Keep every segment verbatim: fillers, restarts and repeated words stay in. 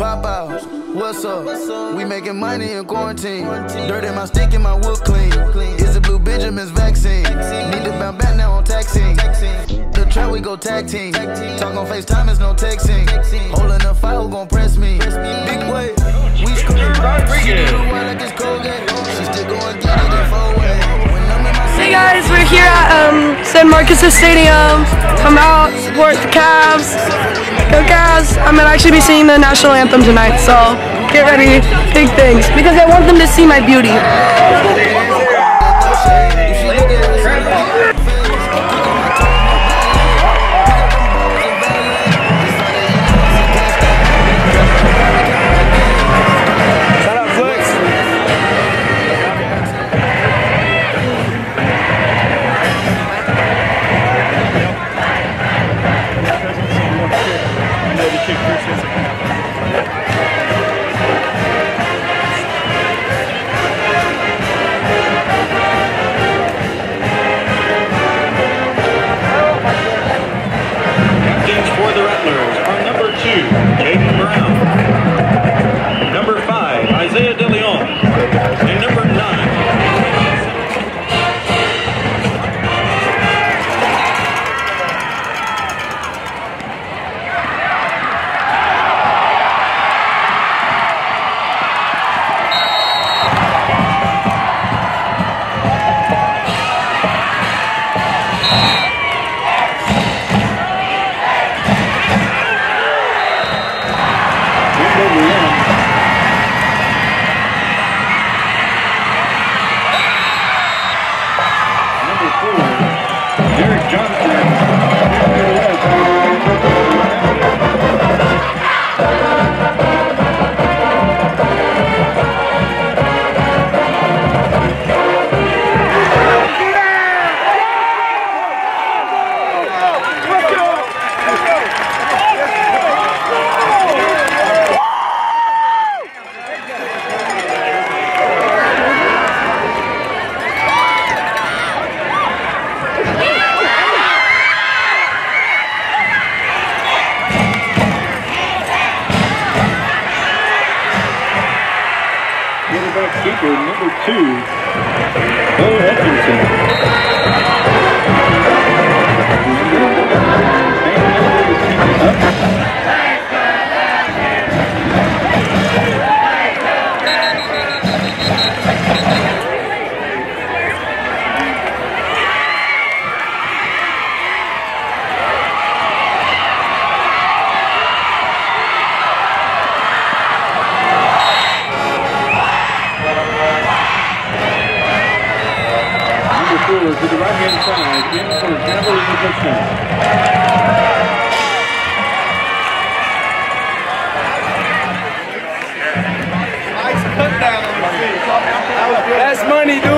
Pop outs, what's up? We making money in quarantine. Dirt in my stick and my wood clean. Is it Blue Benjamin's vaccine? Need to bounce back now on taxing. The trap we go tag team. Talk on FaceTime is no texting. Holding a file gon' press me. Big way. We screwing back. She still going get it in four ways. Hey guys, we're here at um, San Marcos Stadium. Come out, support the Cavs. Go Cavs! I'm gonna actually be singing the national anthem tonight, so get ready, big things, because I want them to see my beauty. Derek Johnson. Keeper number two, Bo Edmundson. To the right hand side, in for a javelin and a touchdown. Nice cut down on the field. That's money, dude.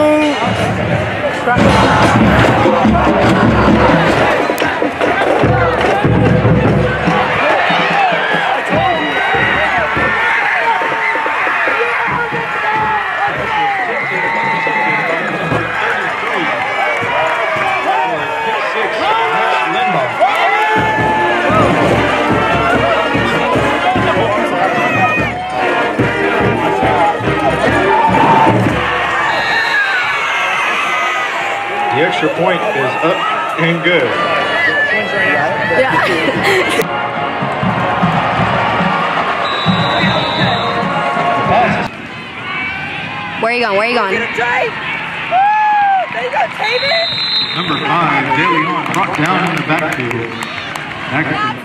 The extra point is up and good. Yeah. Where are you going? Where are you going? Get him, Jay. Woo! There you go, Taven. Number five, Derek Johnson, brought down in the backfield. Back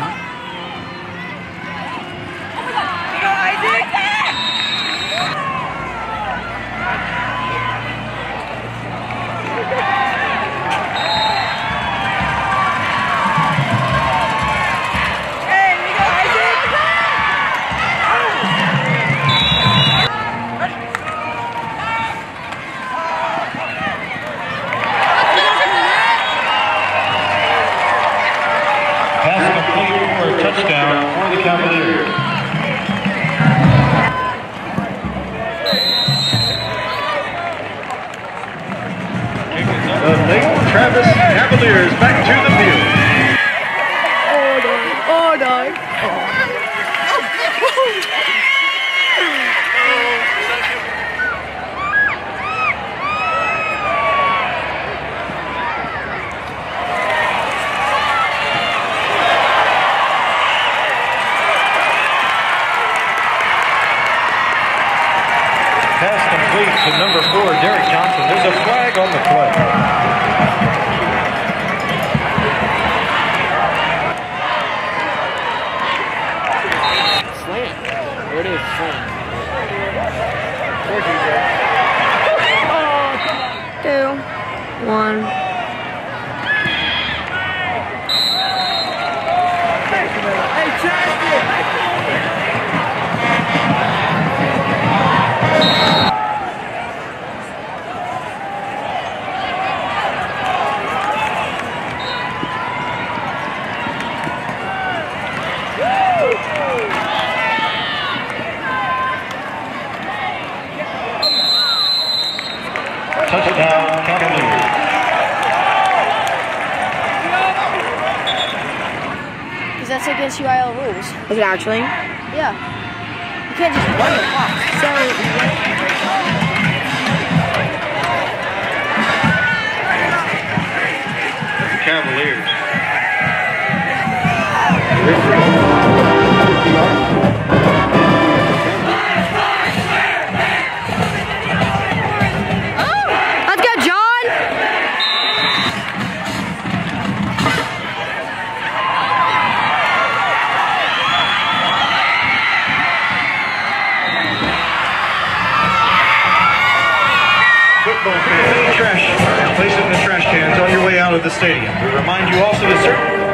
Thank you. complete to number four, Derek Johnson. There's a flag on the play. Slam. There it is, slam. Two, one. Hey, Chad! Touchdown, Cavaliers. Because that's against U I L rules. Is it actually? Yeah. You can't just run the clock. So. The Cavaliers. Trash. Place it in the trash cans on your way out of the stadium. We remind you also to serve.